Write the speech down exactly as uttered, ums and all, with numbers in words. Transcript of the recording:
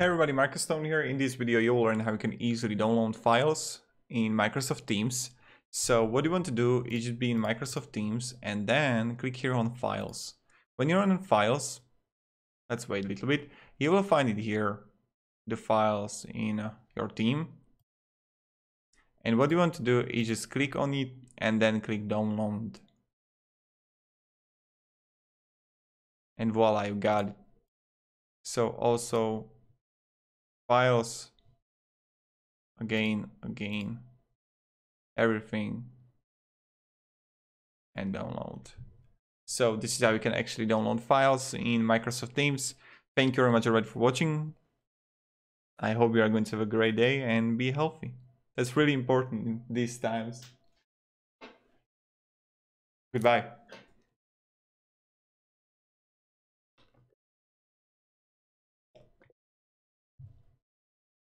Hey everybody, Marcus Stone here. In this video you will learn how you can easily download files in Microsoft Teams. So what you want to do is just be in Microsoft Teams and then click here on Files. When you're on Files, let's wait a little bit, you will find it here, the files in uh, your team. And what you want to do is just click on it and then click Download. And voila, you got it. So also Files, again, again, everything, and download. So this is how you can actually download files in Microsoft Teams. Thank you very much already for watching. I hope you are going to have a great day and be healthy. That's really important in these times. Goodbye.